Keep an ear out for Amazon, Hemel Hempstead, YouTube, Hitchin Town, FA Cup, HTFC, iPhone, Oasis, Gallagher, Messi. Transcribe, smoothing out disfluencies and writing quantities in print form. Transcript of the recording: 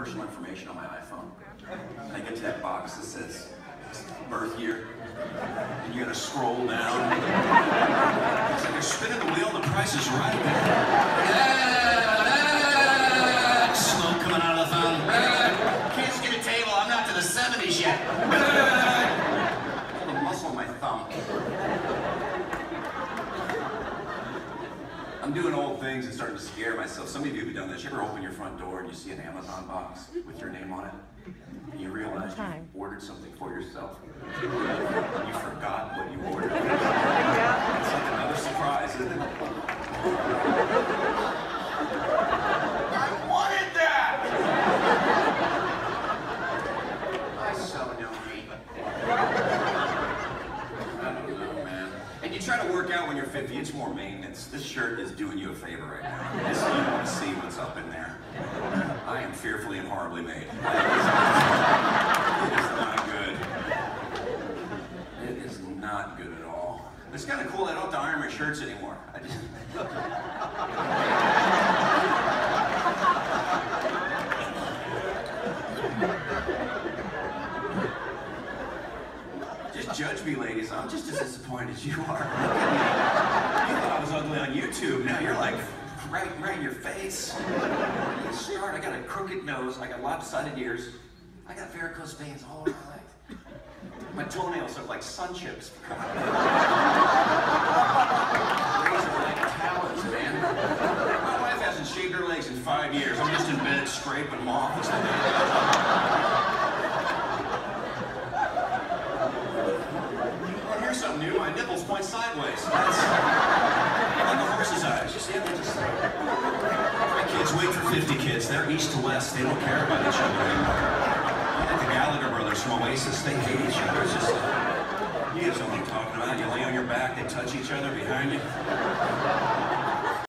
personal information on my iPhone. And I get to that box that says birth year. And you gotta scroll down. It's like you're spinning the wheel and the price is right there. Smoke coming out of the fountain. Kids get a table, I'm not to the 70s yet. I pulled a muscle in my thumb. I'm doing old things and starting to scare myself. Some of you have done this. You ever open your front door and you see an Amazon box with your name on it? And you realize you ordered something for yourself. And you forgot what you ordered. It's like another surprise, isn't it? I wanted that! I so know me. I don't know, man. And you try to work out when you're 50. It's more maintenance. This shirt is doing you a favor right now. This, you want to see what's up in there. I am fearfully and horribly made. It is not good. It is not good at all. It's kind of cool I don't have to iron my shirts anymore. I just... Just judge me, ladies. I'm just as disappointed as you are. You thought I was ugly on YouTube. Now you're like... Right in your face. Where do you start? I got a crooked nose, I got lopsided ears, I got varicose veins all over my legs. My toenails are like sun chips. These are like talons, man. My wife hasn't shaved her legs in 5 years. I'm just in bed scraping them off. It's like well, here's something new. My nipples point sideways. Like a horse's eyes. You see them? My kids wait for 50 kids. They're east to west. They don't care about each other anymore. Like the Gallagher brothers from Oasis, they hate each other. It's just, you guys know what I'm talking about. You lay on your back, they touch each other behind you.